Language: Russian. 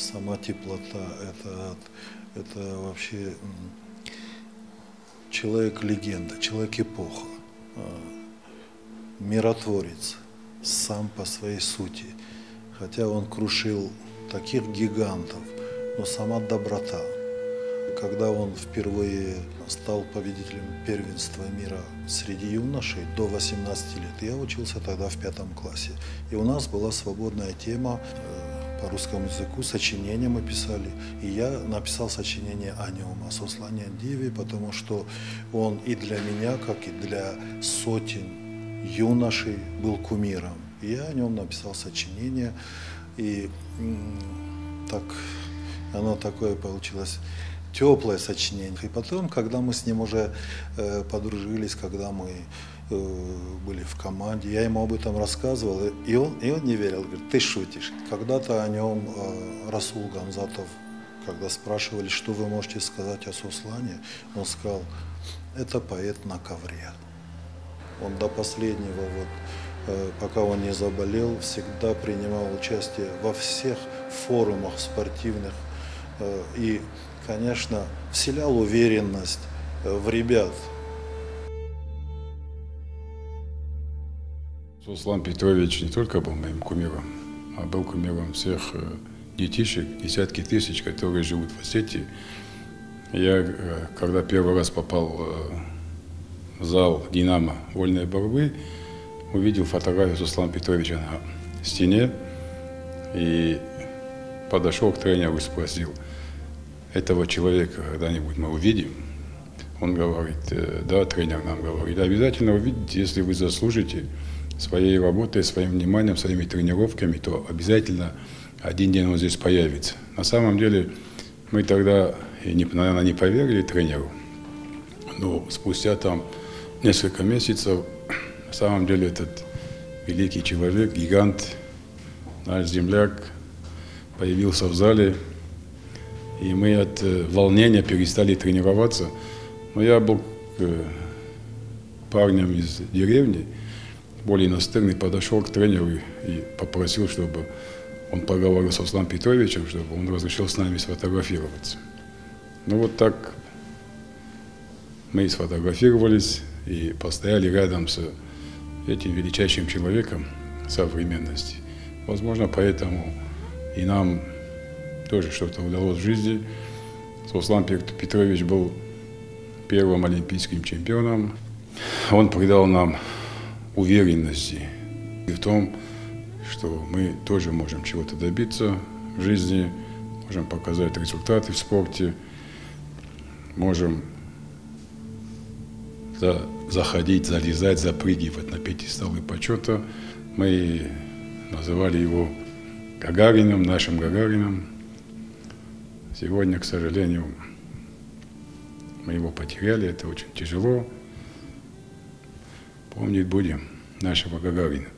сама теплота, это вообще человек-легенда, человек-эпоха, миротворец сам по своей сути. Хотя он крушил таких гигантов, но сама доброта. Когда он впервые стал победителем первенства мира среди юношей до 18 лет, я учился тогда в 5 классе. И у нас была свободная тема по русскому языку, сочинение мы писали. И я написал сочинение о нем, о Сослане Андиеве, потому что он и для меня, как и для сотен юношей, был кумиром. И я о нем написал сочинение, и так оно такое получилось. Теплое сочинение. И потом, когда мы с ним уже подружились, когда мы были в команде, я ему об этом рассказывал, и он не верил, говорит, ты шутишь. Когда-то о нем Расул Гамзатов, когда спрашивали, что вы можете сказать о Сослане, он сказал, это поэт на ковре. Он до последнего, пока он не заболел, всегда принимал участие во всех форумах спортивных и, конечно, вселял уверенность в ребят. Сослан Петрович не только был моим кумиром, а был кумиром всех детишек, десятки тысяч, которые живут в Осетии. Я, когда первый раз попал в зал «Динамо» вольной борьбы, увидел фотографию Сослана Петровича на стене и подошел к тренеру и спросил, этого человека когда-нибудь мы увидим? Он говорит, да, тренер нам говорит, обязательно увидите, если вы заслужите своей работой, своим вниманием, своими тренировками, то обязательно один день он здесь появится. На самом деле мы тогда, наверное, не поверили тренеру, но спустя там несколько месяцев, на самом деле этот великий человек, гигант, наш земляк, появился в зале. И мы от волнения перестали тренироваться. Но я был парнем из деревни, более настырный, подошел к тренеру и попросил, чтобы он поговорил с Сосланом Петровичем, чтобы он разрешил с нами сфотографироваться. Ну вот так мы и сфотографировались, и постояли рядом с этим величайшим человеком современности. Возможно, поэтому и нам тоже что-то удалось в жизни. Сослан Петрович был первым олимпийским чемпионом. Он придал нам уверенности в том, что мы тоже можем чего-то добиться в жизни, можем показать результаты в спорте, можем заходить, залезать, запрыгивать на пьедесталы почета. Мы называли его Гагарином, нашим Гагарином. Сегодня, к сожалению, мы его потеряли, это очень тяжело. Помнить будем нашего Гагарина.